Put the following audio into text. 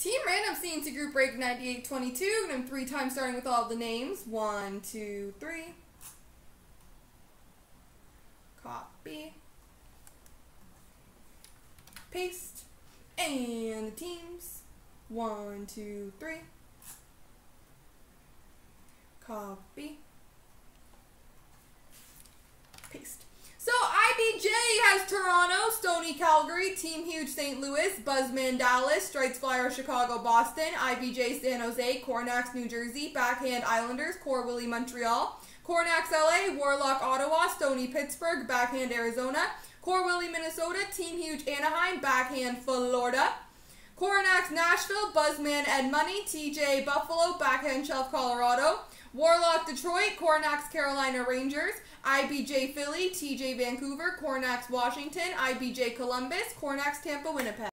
Team Random Scenes to Group Break 9822. And I'm 3 times starting with all the names. 1, 2, 3. Copy. Paste. And the teams. 1, 2, 3. Copy. Paste. So IBJ has Toronto, Stoney Calgary, Team Huge St. Louis, Buzzman Dallas, Strikes Flyer Chicago Boston, IBJ San Jose, Cornax New Jersey, Backhand Islanders, Corwillie Montreal, Cornax LA, Warlock Ottawa, Stoney Pittsburgh, Backhand Arizona, Corwillie Minnesota, Team Huge Anaheim, Backhand Florida, Cornax Nashville, Buzzman Edmonton, TJ Buffalo, Backhand Shelf Colorado, Warlock Detroit, Cornax Carolina Rangers, IBJ Philly, TJ Vancouver, Cornax Washington, IBJ Columbus, Cornax Tampa Winnipeg.